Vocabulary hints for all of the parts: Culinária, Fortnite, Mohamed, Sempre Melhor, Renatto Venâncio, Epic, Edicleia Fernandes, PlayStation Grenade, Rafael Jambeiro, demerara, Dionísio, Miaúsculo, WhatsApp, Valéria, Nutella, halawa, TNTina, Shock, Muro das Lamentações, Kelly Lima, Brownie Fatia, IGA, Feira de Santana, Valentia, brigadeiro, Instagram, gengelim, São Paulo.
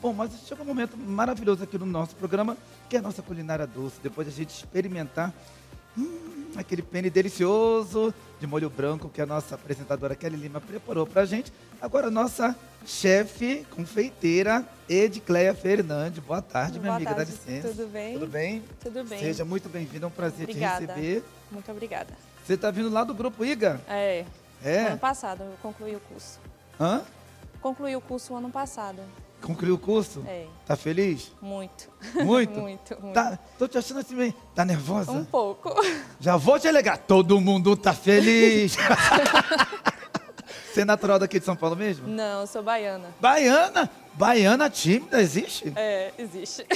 Bom, mas chega um momento maravilhoso aqui no nosso programa, que é a nossa culinária doce. Depois a gente experimentar aquele penne delicioso de molho branco que a nossa apresentadora Kelly Lima preparou pra gente. Agora a nossa chefe confeiteira, Edicleia Fernandes. Boa tarde, minha amiga. Boa tarde, dá licença. Tudo bem? Tudo bem? Tudo bem. Seja muito bem-vinda, é um prazer te receber. Muito obrigada. Você tá vindo lá do Grupo IGA? É. É? Ano passado, eu concluí o curso. Hã? Concluí o curso ano passado. Concluiu o curso? É. Tá feliz? Muito. Muito? Muito. Tá, tô te achando assim bem. Tá nervosa? Um pouco. Já vou te alegar. Todo mundo tá feliz. Você é natural daqui de São Paulo mesmo? Não, eu sou baiana. Baiana? Baiana tímida, existe? É, existe.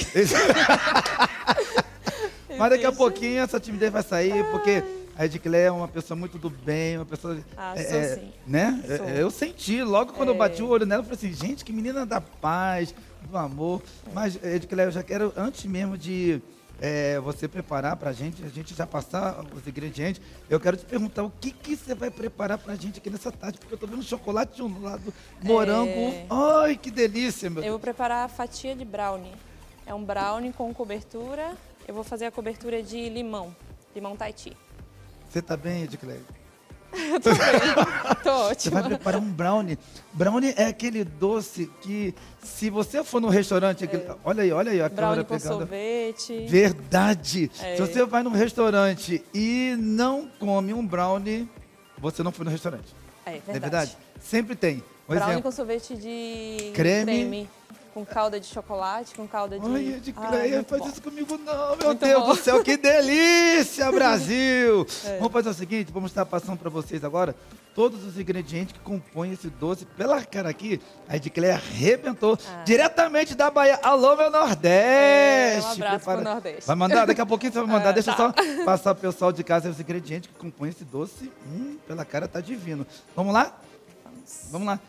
Mas daqui a pouquinho essa timidez vai sair, porque... A Edicleia é uma pessoa muito do bem, uma pessoa... Ah, sou sim. Né? Sou. Eu senti, logo quando eu bati o olho nela, eu falei assim, gente, que menina da paz, do amor. Mas, Edicleia, eu já quero, antes mesmo de você preparar pra gente, a gente já passar os ingredientes, eu quero te perguntar o que que você vai preparar pra gente aqui nessa tarde, porque eu tô vendo chocolate de um lado, morango, ai, que delícia, meu Deus. Eu vou preparar a fatia de brownie. É um brownie com cobertura, eu vou fazer a cobertura de limão, limão Tahiti. Você tá bem, Edicleia? Eu tô bem, tô ótima. Você vai preparar um brownie. Brownie é aquele doce que, se você for no restaurante... Olha aí a câmera pegando. Brownie com sorvete. Verdade. É. Se você vai num restaurante e não come um brownie, você não foi no restaurante. É verdade. É verdade? Sempre tem. Brownie com sorvete de creme. Com calda de chocolate, com calda de... Ai, Edicleia, faz bom. Isso comigo não, meu muito Deus bom. Do céu, que delícia, Brasil! É. Vamos fazer o seguinte, vamos estar passando para vocês agora todos os ingredientes que compõem esse doce. Pela cara aqui, a Edicleia arrebentou diretamente da Bahia. Alô, meu Nordeste! Um abraço pro Nordeste. Vai mandar? Daqui a pouquinho você vai mandar. Deixa eu só passar pro pessoal de casa os ingredientes que compõem esse doce. Pela cara tá divino. Vamos lá? Vamos lá.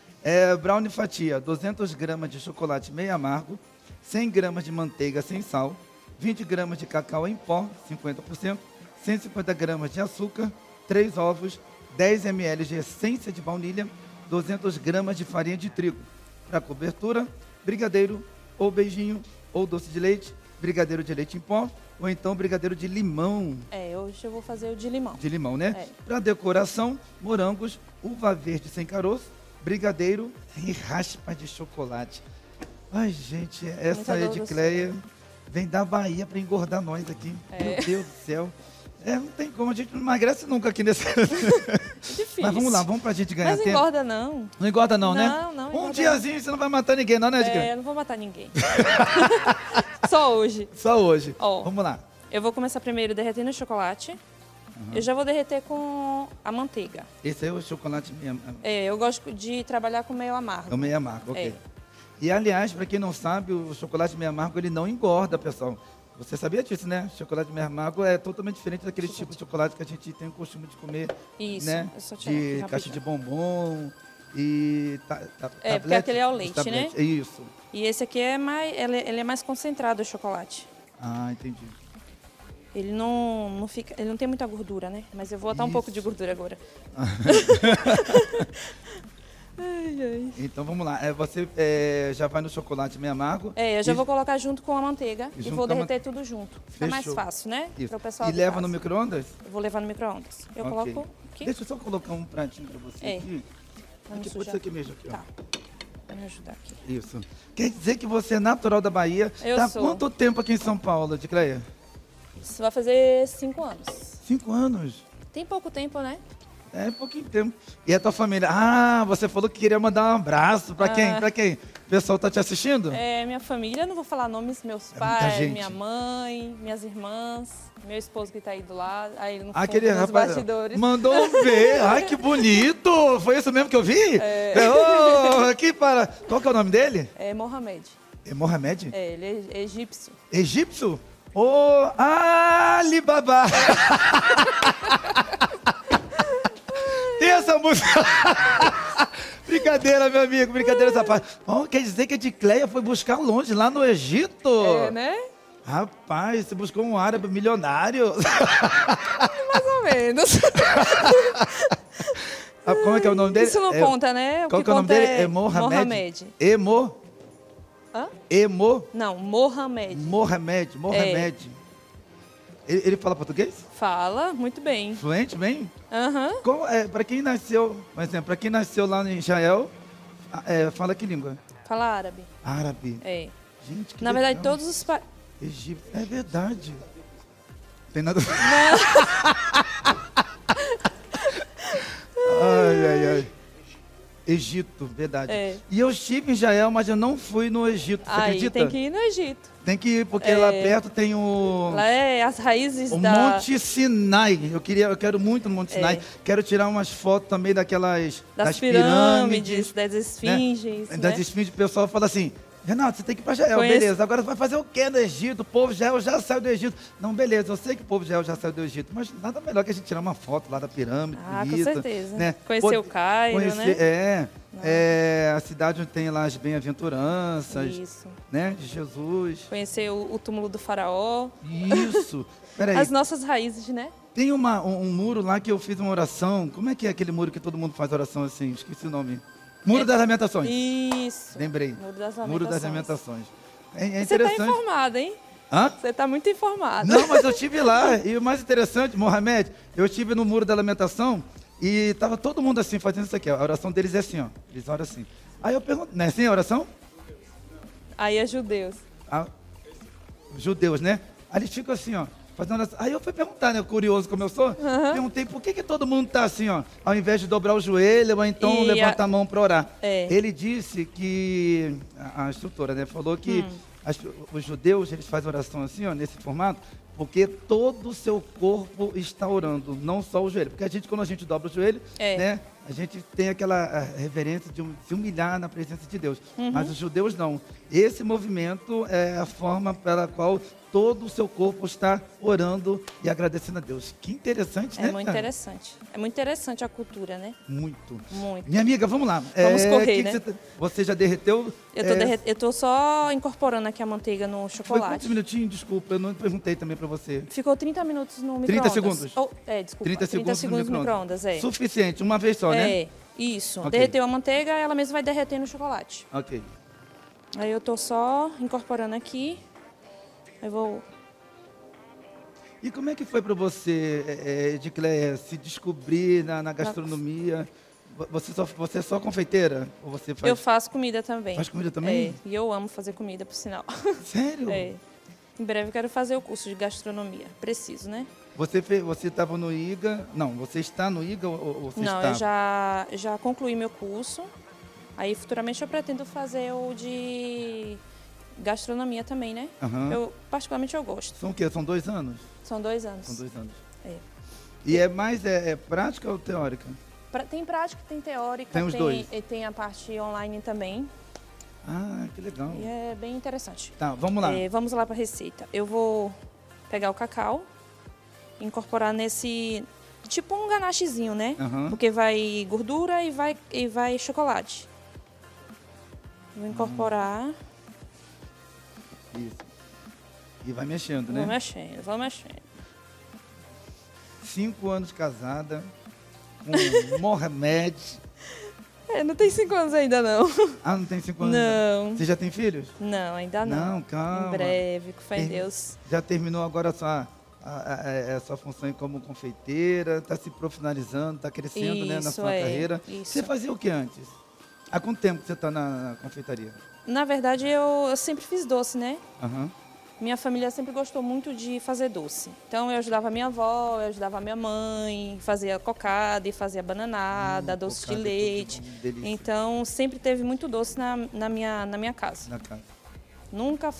Brownie fatia, 200 gramas de chocolate meio amargo, 100 gramas de manteiga sem sal, 20 gramas de cacau em pó, 50%, 150 gramas de açúcar, 3 ovos, 10 ml de essência de baunilha, 200 gramas de farinha de trigo. Para cobertura, brigadeiro ou beijinho ou doce de leite, brigadeiro de leite em pó ou então brigadeiro de limão. Hoje eu vou fazer o de limão. De limão, né? Para decoração, morangos, uva verde sem caroço, brigadeiro e raspa de chocolate. Ai, gente, essa Edicleia vem da Bahia para engordar nós aqui. Meu Deus do céu. Não tem como, a gente não emagrece nunca aqui nesse... Difícil. Mas vamos lá, vamos pra gente ganhar tempo. Mas engorda não. Não engorda não, né? Não, não engorda. Um diazinho você não vai matar ninguém não, né, Edicleia? Eu não vou matar ninguém. Só hoje. Só hoje. Oh, vamos lá. Eu vou começar primeiro derretendo o chocolate. Eu já vou derreter com a manteiga. Esse é o chocolate mesmo? Eu gosto de trabalhar com meio amargo. O meio amargo, ok. E, aliás, para quem não sabe, o chocolate meio amargo, ele não engorda, pessoal. Você sabia disso, né? Chocolate meio amargo é totalmente diferente daquele tipo de chocolate que a gente tem o costume de comer. Isso, né? Eu só tirar aqui, caixa de bombom e tablete. Porque aquele é o leite, né? Isso. E esse aqui é mais, ele é mais concentrado, o chocolate. Ah, entendi. Ele não fica, ele não tem muita gordura, né? Mas eu vou botar um pouco de gordura agora. Então vamos lá. Você já vai no chocolate meio amargo? Eu já vou colocar junto com a manteiga e vou derreter tudo junto. Fica mais fácil, né? Para o pessoal. E leva no micro-ondas? Eu vou levar no micro-ondas. Eu coloco aqui. Deixa eu só colocar um pratinho para você aqui. Vamos sujar. Isso aqui mesmo aqui, tá. Vai me ajudar aqui. Isso. Quer dizer que você é natural da Bahia? Eu sou. Tá quanto tempo aqui em São Paulo, Edicleia? Isso vai fazer 5 anos. 5 anos? Tem pouco tempo, né? É, pouquinho tempo. E a tua família? Ah, você falou que queria mandar um abraço. Pra quem? Pra quem? O pessoal tá te assistindo? Minha família, não vou falar nomes, meus pais, minha mãe, minhas irmãs, meu esposo que tá aí do lado, aí no fundo, aquele nos rapaz, bastidores. Mandou ver, ai que bonito! Foi isso mesmo que eu vi? Qual que é o nome dele? É Mohamed. É Mohamed? Ele é egípcio. Egípcio? Ô, Alibaba! Tem essa música? Brincadeira, meu amigo, brincadeira essa parte. Bom, quer dizer que a Edicleia foi buscar longe, lá no Egito? Né? Rapaz, você buscou um árabe milionário. Mais ou menos. Como é que é o nome dele? Isso não conta, né? Qual que é o nome dele? É Mohamed. Hã? Não, Mohamed. Mohamed, Mohamed. É. Ele fala português? Fala, muito bem. Fluente, bem? Aham. Para quem nasceu, por exemplo, para quem nasceu lá em Israel, fala que língua? Fala árabe. Árabe. É. Gente, que legal. Na verdade, todos os países... Egito, é verdade. Tem nada... Ai, ai, ai. Egito, verdade. É. E eu estive em Israel, mas eu não fui no Egito, você acredita? Tem que ir no Egito. Tem que ir, porque lá perto tem o... Lá é as raízes da... O Monte Sinai. Eu quero muito no Monte Sinai. Quero tirar umas fotos também daquelas... Das pirâmides, das esfinges, né? Das esfinges, o pessoal fala assim... Renato, você tem que ir para Israel, beleza. Agora você vai fazer o quê no Egito? O povo de Israel já saiu do Egito. Não, beleza, eu sei que o povo de Israel já saiu do Egito, mas nada melhor que a gente tirar uma foto lá da pirâmide. Ah, bonita, com certeza. Né? Conhecer o Cairo, né? É a cidade onde tem lá as bem-aventuranças, né, de Jesus. Conhecer o túmulo do faraó. Isso. Peraí. As nossas raízes, né? Tem um muro lá que eu fiz uma oração. Como é que é aquele muro que todo mundo faz oração assim? Esqueci o nome. Muro das Lamentações. Isso. Lembrei. Muro das Lamentações. É interessante. Você está informada, hein? Hã? Você está muito informada. Não, mas eu estive lá. E o mais interessante, Mohamed, eu estive no Muro da Lamentação e estava todo mundo assim, fazendo isso aqui. A oração deles é assim, ó. Eles oram assim. Aí eu pergunto, não é assim a oração? Aí é judeus. Ah, judeus, né? Aí eles ficam assim, ó. Aí eu fui perguntar, né, curioso como eu sou, perguntei por que todo mundo tá assim, ó, ao invés de dobrar o joelho ou então levantar a mão para orar. É. Ele disse que, a instrutora, né, falou que os judeus, eles fazem oração assim, ó, nesse formato, porque todo o seu corpo está orando, não só o joelho. Porque a gente, quando a gente dobra o joelho, né, a gente tem aquela reverência de se humilhar na presença de Deus. Mas os judeus não. Esse movimento é a forma pela qual todo o seu corpo está orando e agradecendo a Deus. Que interessante, né? É muito interessante. É muito interessante a cultura, né? Muito. Muito. Minha amiga, vamos lá. Vamos correr, né? Você já derreteu? Eu estou só incorporando aqui a manteiga no chocolate. Foi quantos minutinhos? Desculpa, eu não perguntei também para você. Ficou 30 minutos no micro-ondas. 30 segundos? Desculpa. 30 segundos no micro-ondas, Suficiente, uma vez só, né? É, isso. Okay. Derreteu a manteiga, ela mesma vai derretendo o chocolate. Ok. Aí eu estou só incorporando aqui. Eu vou... E como é que foi para você, Edicleia, se descobrir na gastronomia? Você é só confeiteira? Ou você faz... Eu faço comida também. Faz comida também? E eu amo fazer comida, por sinal. Sério? Em breve eu quero fazer o curso de gastronomia. Preciso, né? Você estava no IGA... Não, você está no IGA ou você está... Não, eu já concluí meu curso. Aí futuramente eu pretendo fazer o de... gastronomia também, né? Eu, particularmente, eu gosto. São o quê? São 2 anos? São 2 anos. São 2 anos. E é mais prática ou teórica? Tem prática, tem teórica. Tem os dois? E tem a parte online também. Ah, que legal. E é bem interessante. Tá, vamos lá. Vamos lá para a receita. Eu vou pegar o cacau, incorporar nesse... Tipo um ganachezinho, né? Porque vai gordura e vai chocolate. Vou incorporar... Isso. E vai mexendo, né? Vai mexendo, vai mexendo. 5 anos casada com Mohamed. Não tem 5 anos ainda, não. Ah, não tem 5 anos? Não. Você já tem filhos? Não, ainda não. Não, calma. Em breve, com fé em Deus. Já terminou agora a sua função como confeiteira, está se profissionalizando, está crescendo, né, na sua carreira. Isso. Você fazia o que antes? Há quanto tempo que você está na confeitaria? Na verdade, eu sempre fiz doce, né? Minha família sempre gostou muito de fazer doce. Então, eu ajudava a minha avó, eu ajudava a minha mãe, fazia cocada e fazia bananada, doce de leite. Então, sempre teve muito doce na minha casa. Na casa. Nunca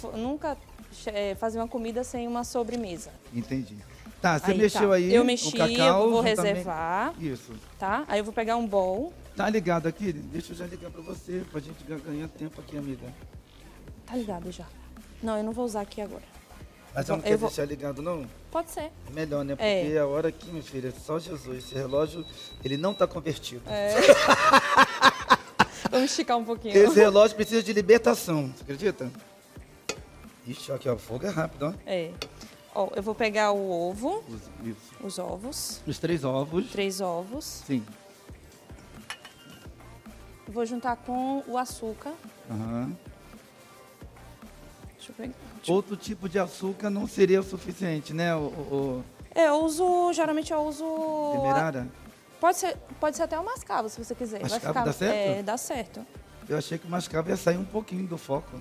fazia uma comida sem uma sobremesa. Entendi. Tá, você mexeu aí. Eu mexi, o cacau, eu vou reservar. Isso. Tá? Aí eu vou pegar um bowl. Tá ligado aqui? Deixa eu já ligar pra você, pra gente ganhar tempo aqui, amiga. Tá ligado já. Não, eu não vou usar aqui agora. Mas eu não quero deixar ligado, não? Pode ser. É melhor, né? Porque a hora aqui, minha filha, é só Jesus. Esse relógio, ele não tá convertido. Vamos esticar um pouquinho. Esse relógio precisa de libertação, você acredita? Ixi, aqui, ó, o fogo é rápido, ó. Ó, eu vou pegar o ovo. Os ovos. Os 3 ovos. 3 ovos. Sim. Vou juntar com o açúcar. Deixa eu pegar. Outro tipo de açúcar não seria o suficiente, né? É, eu uso, geralmente eu uso... Demerara? Pode ser até o mascavo, se você quiser. Mascavo dá certo? É, dá certo. Eu achei que o mascavo ia sair um pouquinho do foco.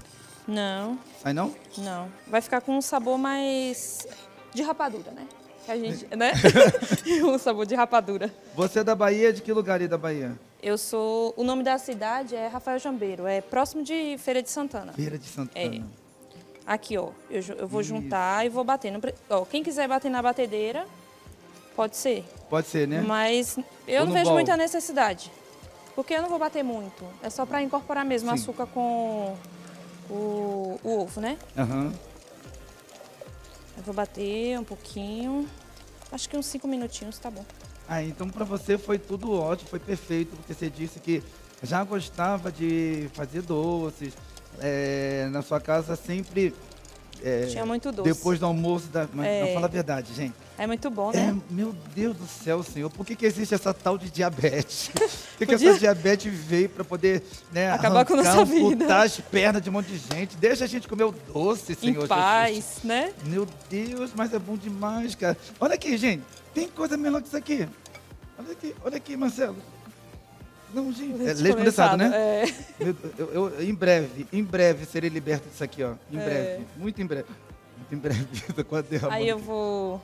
Não. Sai não? Não. Vai ficar com um sabor mais de rapadura, né? Que a gente, né? Um sabor de rapadura. Você é da Bahia? De que lugar aí da Bahia? Eu sou... O nome da cidade é Rafael Jambeiro. É próximo de Feira de Santana. Feira de Santana. É. Aqui, ó, eu vou juntar e vou bater. Não, ó, quem quiser bater na batedeira, pode ser. Pode ser, né? Mas eu não vejo muita necessidade, porque eu não vou bater muito. É só para incorporar mesmo açúcar com o ovo, né? Uhum. Eu vou bater um pouquinho, acho que uns 5 minutinhos, tá bom. Ah, então para você foi tudo ótimo, foi perfeito, porque você disse que já gostava de fazer doces. É, na sua casa sempre... É, tinha muito doce. Depois do almoço, mas não, fala a verdade, gente. É muito bom, né? É, meu Deus do céu, senhor, por que existe essa tal de diabetes? Por que essa diabetes veio para poder, né, acabar com a nossa vida? Cortar as pernas de um monte de gente. Deixa a gente comer o doce, Senhor. Em paz, Jesus. Né? Meu Deus, mas é bom demais, cara. Olha aqui, gente, tem coisa melhor que isso aqui. Olha aqui, Marcelo. Não, gente, leite condensado, né? É. Em breve serei liberto disso aqui, ó. Em breve, muito em breve. Muito em breve. Aí eu vou...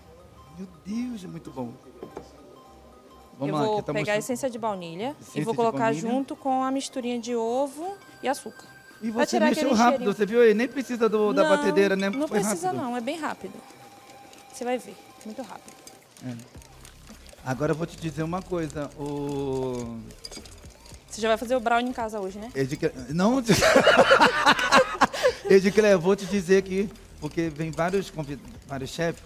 Meu Deus, é muito bom. Vamos lá, vou pegar a essência de baunilha e vou colocar junto com a misturinha de ovo e açúcar. E você mexeu rápido, você viu aí? Nem precisa da batedeira, né? Não precisa não, é bem rápido. Você vai ver, muito rápido. É. Agora eu vou te dizer uma coisa, Você já vai fazer o brownie em casa hoje, né? Não... Edicleia, vou te dizer aqui, porque vem vários chefes,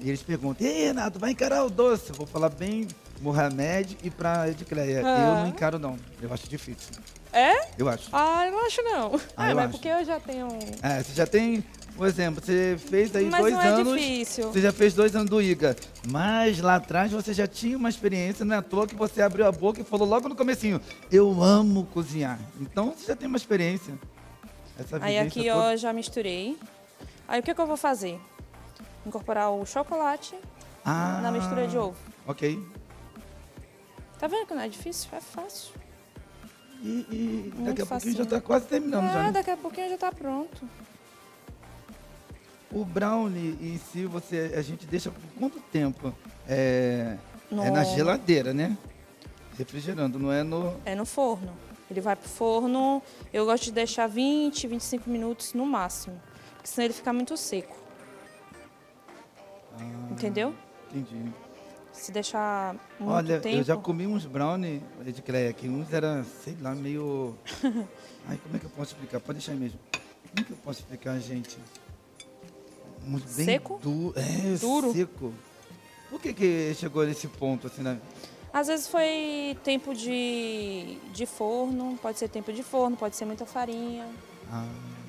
e eles perguntam, ei, Renato, vai encarar o doce? Eu vou falar bem Mohamed e pra Edicleia. Eu não encaro, não. Eu acho difícil. É? Eu acho. Ah, eu não acho, não. Ah, mas acho. Porque eu já tenho... É, você já tem... Por exemplo, você fez aí 2 anos. Mas não é difícil. Você já fez 2 anos do IGA. Mas lá atrás você já tinha uma experiência, não é à toa que você abriu a boca e falou logo no comecinho, eu amo cozinhar. Então você já tem uma experiência. Essa aí aqui toda... eu já misturei. Aí o que eu vou fazer? Incorporar o chocolate na mistura de ovo. Ok. Tá vendo que não é difícil? É fácil. E daqui a pouquinho já tá quase terminando. Ah, daqui a pouquinho já tá pronto. O brownie em si, a gente deixa por quanto tempo? É na geladeira, né? Refrigerando, não é no... É no forno. Ele vai pro forno, eu gosto de deixar 20, 25 minutos no máximo. Porque senão ele fica muito seco. Ah, entendeu? Entendi. Se deixar muito tempo... Olha, eu já comi uns brownie, Edicleia, que uns eram, sei lá, meio... Ai, como é que eu posso explicar? Pode deixar aí mesmo. Como é que eu posso explicar, gente? Bem seco? Duro. Seco. Por que chegou nesse ponto? Assim, né? Às vezes foi tempo de forno, pode ser tempo de forno, pode ser muita farinha,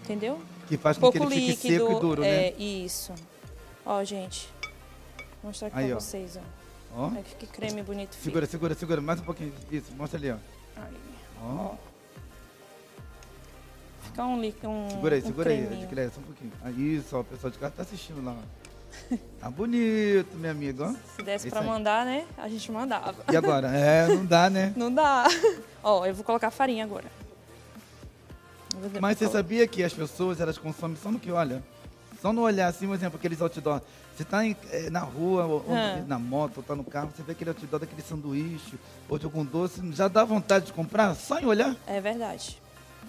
entendeu? Que faz com que ele fique líquido, seco e duro, né? Isso. Ó, gente, vou mostrar aqui pra vocês, ó. Olha que creme bonito fica. Segura, mais um pouquinho. Isso, mostra ali, ó. Aí. Ó. Segura aí, Edicleia, só um pouquinho. Isso, ó, o pessoal de casa tá assistindo lá. Tá bonito, minha amiga, ó. Se desse pra mandar, né, a gente mandava. E agora? Não dá, né? Não dá. Ó, eu vou colocar farinha agora. Mas você sabia que as pessoas, elas consomem só no que olha? Só no olhar, assim, por exemplo, aqueles outdoor. Você tá na rua, ou na moto, ou tá no carro, você vê aquele outdoor daquele sanduíche, ou de algum doce, já dá vontade de comprar só em olhar? É verdade.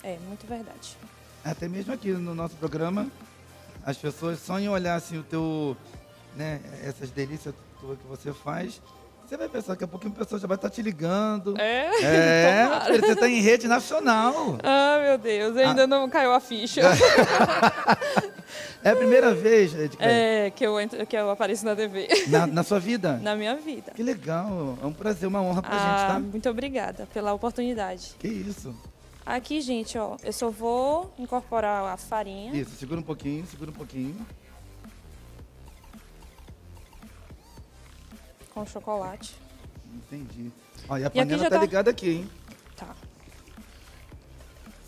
É, muito verdade. Até mesmo aqui no nosso programa, as pessoas só em olhar assim o teu, né, essas delícias que você faz, você vai pensar, daqui a pouquinho a pessoa já vai estar te ligando. É, você está em rede nacional. Ah, meu Deus, ainda não caiu a ficha. É a primeira vez, Edicleia? É, que eu apareço na TV. Na sua vida? Na minha vida. Que legal, é um prazer, uma honra pra gente, tá? Muito obrigada pela oportunidade. Que isso. Aqui, gente, ó, eu só vou incorporar a farinha. Isso, segura um pouquinho. Com chocolate. Entendi. Ó, e a panela tá ligada aqui, hein? Tá.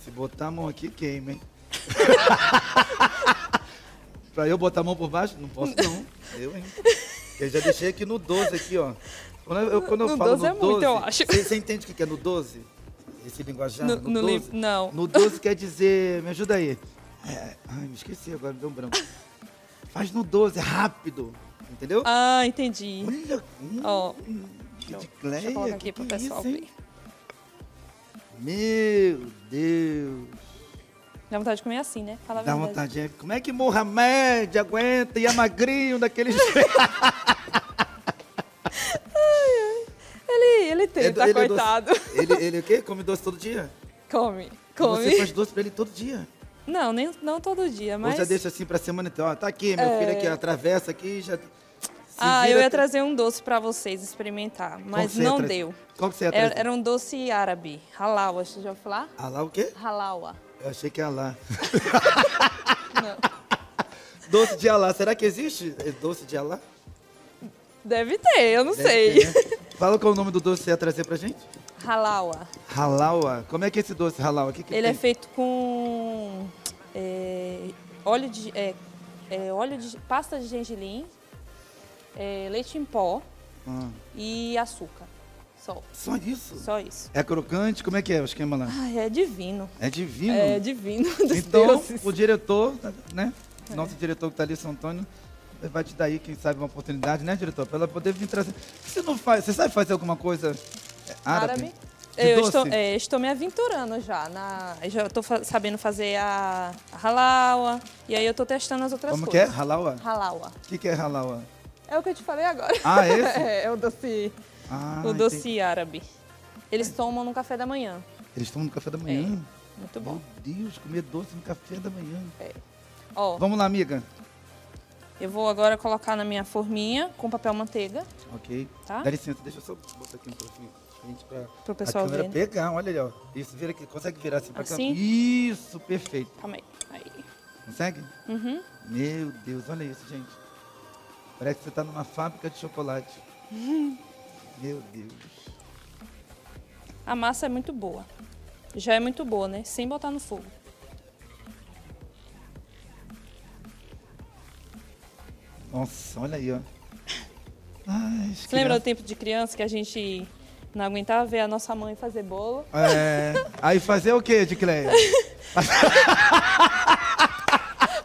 Se botar a mão aqui, queima, hein? Pra eu botar a mão por baixo? Não posso, não. Eu, hein? Eu já deixei aqui no 12, aqui, ó. Quando eu no falo 12 no 12, é muito, eu acho. Você entende o que é no 12? Esse linguajar? No 12? Não. No 12 quer dizer... Me ajuda aí. É, ai, me esqueci agora, me deu um branco. Faz no 12, rápido. Entendeu? Ah, entendi. Olha, ó. Edicleia, deixa eu colocar aqui pro pessoal ver. Meu Deus. Dá vontade de comer assim, né? Fala a verdade. Dá vontade. Como é que Mohamed aguenta e é magrinho daquele jeito? Ele tenta, ele coitado. É doce. Ele o quê? Come doce todo dia? Come. Você faz doce pra ele todo dia? Não, nem não todo dia, mas... Ou já deixa assim pra semana, então, ó, tá aqui, meu filho aqui, ó, atravessa aqui, já... eu ia trazer um doce pra vocês experimentar, mas não deu. Qual que você ia trazer? Era um doce árabe, halawa, você já ouviu falar? Halawa o quê? Halawa. Eu achei que é alá. Não. Doce de alá, será que existe doce de alá? Deve ter, eu não sei. Ter, né? Fala qual é o nome do doce que você ia trazer pra gente. Halawa. Halawa? Como é que é esse doce, halawa? Que ele tem? É feito com pasta de gengelim, leite em pó e açúcar. Só. Só isso? Só isso. É crocante? Como é que é o esquema lá? Ai, é divino. É divino? É divino dos então, deuses. O diretor, né? Nosso diretor que tá ali, São Antônio, vai te dar aí, quem sabe, uma oportunidade, né, diretor? Pra ela poder vir trazer. Você não faz, você sabe fazer alguma coisa árabe? Eu estou me aventurando já. Já estou sabendo fazer a halawa, e aí eu estou testando as outras coisas. Como que é? Halawa? Halawa. O que é halawa? É o que eu te falei agora. Ah, é esse? É o doce... Ah, o doce árabe. Eles tomam no café da manhã. Eles tomam no café da manhã? É. Muito bom. Meu Deus, comer doce no café da manhã. É. Ó, vamos lá, amiga. Eu vou agora colocar na minha forminha com papel manteiga. Ok. Tá? Dá licença, deixa eu só botar aqui um pouquinho. Para o pessoal ver. Pegar, olha ali, ó. Isso, vira aqui. Consegue virar assim para cá? Isso, perfeito. Calma aí. Consegue? Uhum. Meu Deus, olha isso, gente. Parece que você está numa fábrica de chocolate. Uhum. Meu Deus. A massa é muito boa. Já é muito boa, né? Sem botar no fogo. Nossa, olha aí, ó. Ai, você lembra do tempo de criança que a gente não aguentava ver a nossa mãe fazer bolo? É. Aí fazer o quê, Edicleia?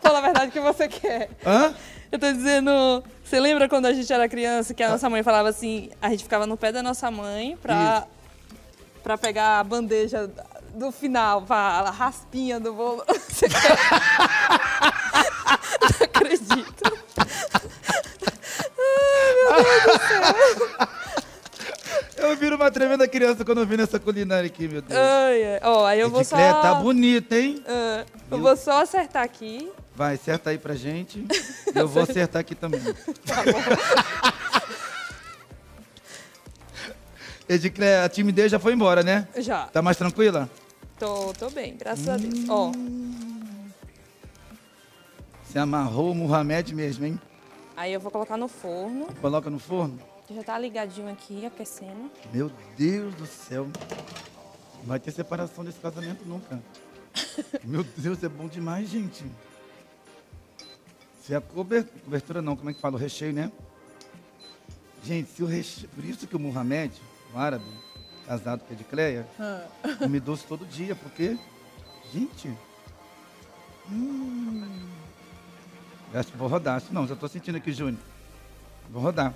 Fala a verdade que você quer. Hã? Eu tô dizendo... Você lembra quando a gente era criança que a nossa mãe falava assim... A gente ficava no pé da nossa mãe pra pegar a bandeja do final, a raspinha do bolo. Você quer? Não acredito. Ai, meu Deus do céu. Eu viro uma tremenda criança quando eu vi nessa culinária aqui, meu Deus. Ó, aí eu vou só... Tá bonita, hein? Eu vou só acertar aqui. Vai, acerta aí pra gente. Eu vou acertar aqui também. Tá bom. Edicleia, a timidez já foi embora, né? Já. Tá mais tranquila? Tô bem, graças a Deus. Ó. Você amarrou o Mohamed mesmo, hein? Aí eu vou colocar no forno. Coloca no forno? Já tá ligadinho aqui, aquecendo. Meu Deus do céu. Não vai ter separação desse casamento nunca. Meu Deus, é bom demais, gente. Se a cobertura não, como é que fala? O recheio, né? Gente, se o recheio... Por isso que o Mohamed, o árabe, casado com a Edicleia, come doce todo dia, porque... Gente... Acho que vou rodar. Não, já tô sentindo aqui, Júnior. Vou rodar.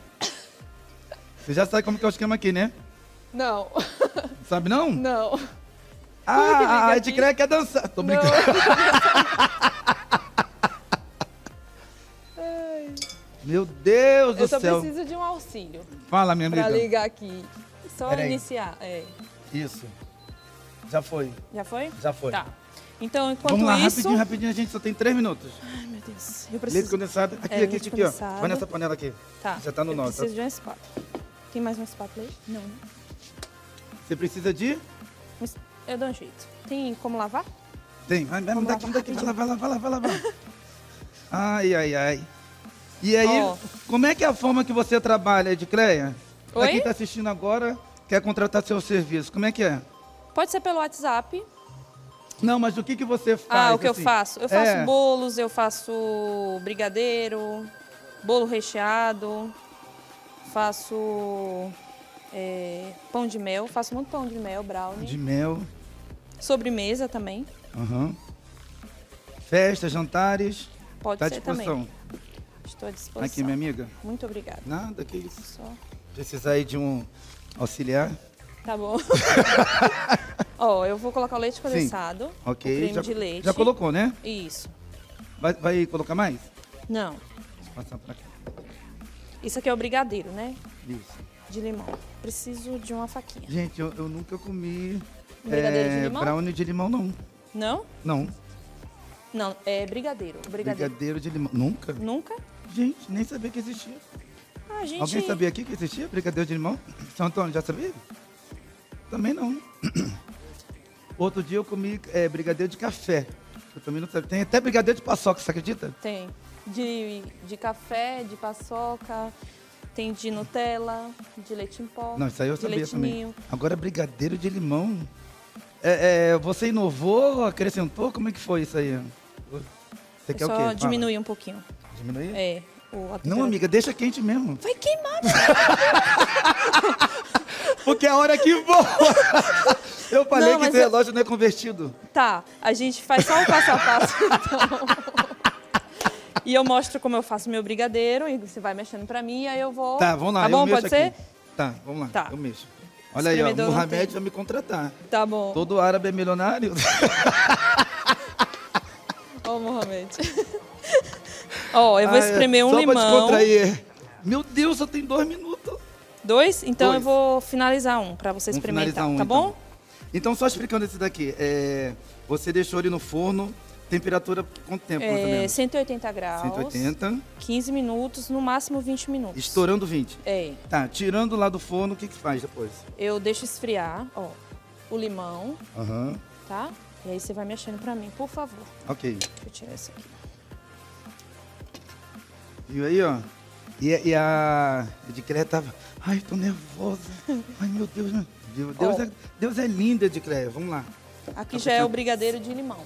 Você já sabe como que é o esquema aqui, né? Não. Sabe não? Não. Ah, a Edicleia quer dançar. Tô brincando. Ai. Meu Deus do céu. Eu só preciso de um auxílio. Fala, minha amiga. Pra ligar aqui. Só iniciar. É. Isso. Já foi. Já foi? Já foi. Tá. Então, enquanto isso... Vamos lá, rapidinho, rapidinho, a gente só tem 3 minutos. Ai, meu Deus. Eu preciso... Leite condensado. Aqui, aqui, condensado. Ó. Vai nessa panela aqui. Tá. Já tá no nosso. Eu preciso de uma espátula. Tem mais uma espátula aí? Não. Você precisa de? Eu dou um jeito. Tem como lavar? Tem. Vamos daqui, vai lavar. Ai. E aí, como é que é a forma que você trabalha, Edicleia? Pra quem tá assistindo agora, quer contratar seu serviço, como é que é? Pode ser pelo WhatsApp. Não, mas o que, que você faz? Ah, o que assim? Eu faço? Eu faço bolos, eu faço brigadeiro, bolo recheado, faço pão de mel, faço muito pão de mel, brownie. De mel. Sobremesa também. Uhum. Festas, jantares. Pode ser também. Tá à disposição. Estou à disposição. Aqui, minha amiga. Muito obrigada. Nada, que isso. Só... Precisa aí de um auxiliar? Tá bom. Ó, eu vou colocar o leite condensado, o creme de leite. Já colocou, né? Isso. Vai colocar mais? Não. Deixa eu passar pra cá. Isso aqui é o brigadeiro, né? Isso. De limão. Preciso de uma faquinha. Gente, eu nunca comi... Brigadeiro de limão? Brownie de limão, não. Não? Não. Não, é brigadeiro. Brigadeiro de limão. Nunca? Nunca. Gente, nem sabia que existia. Ah, gente... Alguém sabia aqui que existia brigadeiro de limão? São Antônio, já sabia? Também não. Outro dia eu comi brigadeiro de café. Eu também não sabia. Tem até brigadeiro de paçoca, você acredita? Tem. De café, de paçoca, tem de Nutella, de leite em pó. Não, isso aí eu sabia também. Agora brigadeiro de limão. Você inovou, acrescentou? Como é que foi isso aí? Você quer o quê? Só diminuir um pouquinho. Diminuir? É. Não, amiga, deixa quente mesmo. Vai queimar. Porque a hora que voa. Eu falei que esse relógio não é convertido. Tá, a gente faz só o passo a passo, então. E eu mostro como eu faço meu brigadeiro, e você vai mexendo pra mim, e aí eu vou... Tá, vamos lá, tá bom, eu mexo aqui. Ser? Tá, vamos lá, tá. Eu mexo. Olha aí, ó, o Mohamed vai me contratar. Tá bom. Todo árabe é milionário. Ó, oh, Mohamed. Ó, eu vou espremer um limão. Só pra descontrair. Meu Deus, só tem 2 minutos. Dois? Então eu vou finalizar um, pra você experimentar, tá bom? Então, só explicando esse daqui. Você deixou ele no forno, temperatura, quanto tempo mais ou menos? 180 graus. 180. 15 minutos, no máximo 20 minutos. Estourando 20? É. Tá, tirando lá do forno, o que que faz depois? Eu deixo esfriar, ó, o limão, tá? E aí você vai mexendo pra mim, por favor. Ok. Deixa eu tirar isso aqui. E aí, ó. E a Edicleia tava... Ai, tô nervosa. Ai, meu Deus. Deus é lindo, Edicleia. Vamos lá. Aqui já é o brigadeiro de limão.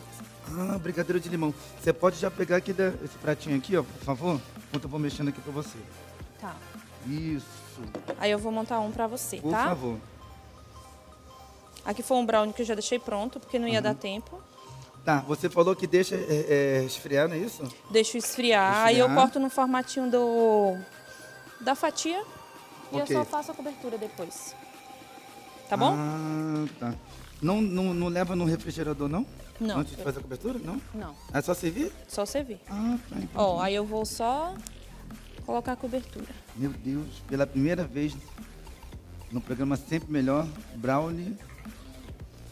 Ah, brigadeiro de limão. Você pode já pegar aqui esse pratinho aqui, ó, por favor? Enquanto eu vou mexendo aqui pra você. Tá. Isso. Aí eu vou montar um pra você, tá? Por favor. Aqui foi um brownie que eu já deixei pronto, porque não ia dar tempo. Tá, você falou que deixa esfriar, não é isso? Deixo esfriar, aí eu corto no formatinho da fatia e eu só faço a cobertura depois. Tá bom? Ah, tá. Não leva no refrigerador, não? Não. Antes de fazer a cobertura, não? Não. É só servir? Só servir. Ah, tá. Ó, aí eu vou só colocar a cobertura. Meu Deus, pela primeira vez no programa Sempre Melhor, brownie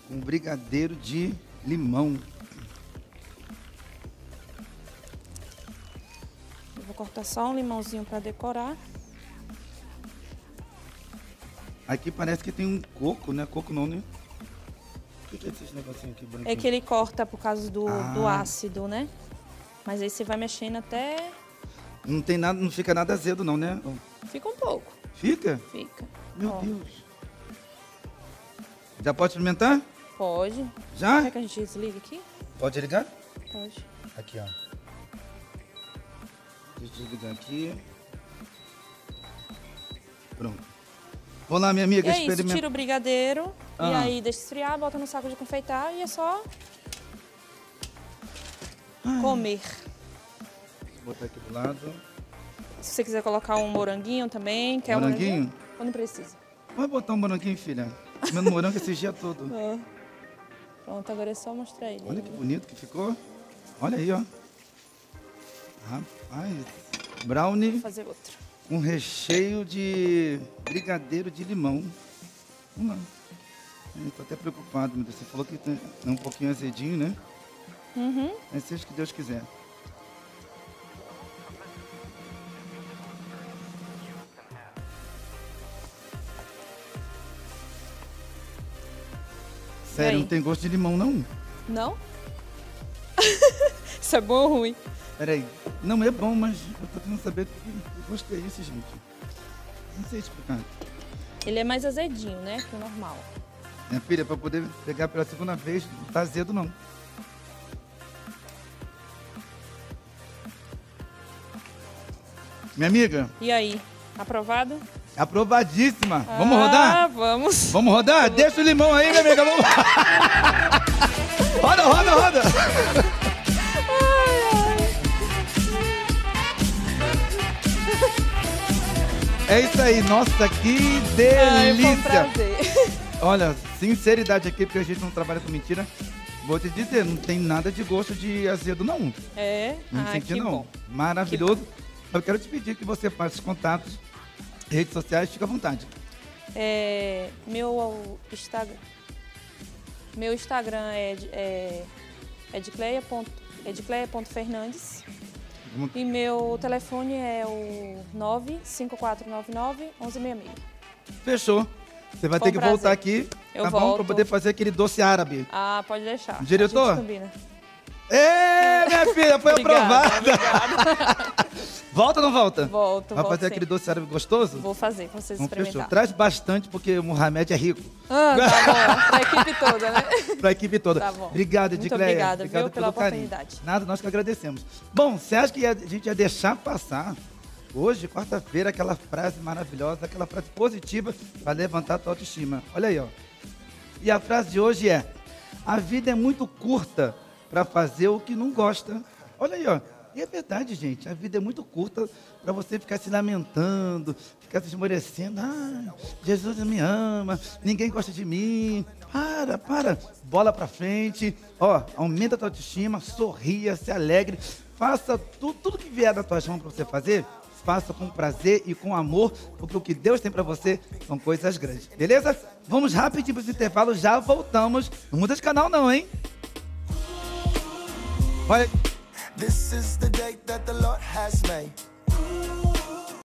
com brigadeiro de limão. Eu vou cortar só um limãozinho para decorar. Aqui parece que tem um coco, né? Coco não, né? O que é esse negocinho aqui branco? É que ele corta por causa do ácido, né? Mas aí você vai mexendo até... Não tem nada, não fica nada azedo não, né? Fica um pouco. Fica? Fica. Meu Deus. Já pode experimentar? Pode. Já? Será que a gente desliga aqui? Pode ligar? Pode. Aqui, ó. Deixa eu desligar aqui. Pronto. Vou lá, minha amiga, experimenta. É isso, tira o brigadeiro e aí deixa esfriar, bota no saco de confeitar e é só comer. Vou botar aqui do lado. Se você quiser colocar um moranguinho também. Quer moranguinho? Um moranguinho? Ou não precisa? Vai botar um moranguinho, filha. Comendo morango esse dia todo. Pronto, agora é só mostrar ele. Olha que bonito que ficou. Olha aí, ó. Rapaz, brownie. Vou fazer outro. Um recheio de brigadeiro de limão. Vamos lá. Tô até preocupado, meu Deus. Você falou que é um pouquinho azedinho, né? Uhum. Mas seja o que Deus quiser. Sério, não tem gosto de limão, não? Não? Isso é bom ou ruim? Peraí. Não, é bom, mas eu tô tentando saber o gosto que é esse, gente. Não sei explicar. Ele é mais azedinho, né? Que o normal. Minha filha, para poder pegar pela segunda vez, não está azedo não. Minha amiga. E aí? Aprovado? Aprovadíssima. Ah, vamos rodar? Vamos. Vamos rodar? Deixa o limão aí, minha amiga. Vamos. Roda, roda, roda. É isso aí. Nossa, que delícia. Olha, sinceridade aqui, porque a gente não trabalha com mentira. Vou te dizer, não tem nada de gosto de azedo, não. É? Não senti, não. Bom. Maravilhoso. Eu quero te pedir que você faça os contatos, redes sociais, fica à vontade. É, meu Instagram é edicleia.fernandes e meu telefone é o 95499-1166. Fechou. Você vai ter que voltar aqui, tá bom? Para poder fazer aquele doce árabe. Ah, pode deixar. Diretor? Ê, minha filha, foi aprovada. Obrigada. Volta ou não volta? Volto. Vai fazer aquele doce árabe gostoso? Vou fazer, pra vocês experimentarem. Traz bastante, porque o Mohamed é rico. Ah, tá bom. Pra equipe toda, né? Pra equipe toda. Tá bom. Obrigado, Edicleia. Muito obrigada, viu, pela oportunidade. Carinho. Nada, nós que agradecemos. Bom, você acha que a gente ia deixar passar hoje, quarta-feira, aquela frase maravilhosa, aquela frase positiva pra levantar a tua autoestima? Olha aí, ó. E a frase de hoje é: a vida é muito curta para fazer o que não gosta. Olha aí, ó. E é verdade, gente. A vida é muito curta para você ficar se lamentando, ficar se esmorecendo. Ah, Jesus me ama, ninguém gosta de mim. Para. Bola para frente. Ó, aumenta a tua autoestima, sorria, se alegre. Faça tudo que vier da tua mão para você fazer, faça com prazer e com amor, porque o que Deus tem para você são coisas grandes. Beleza? Vamos rapidinho para os intervalos, já voltamos. Não muda de canal não, hein? This is the day that the Lord has made.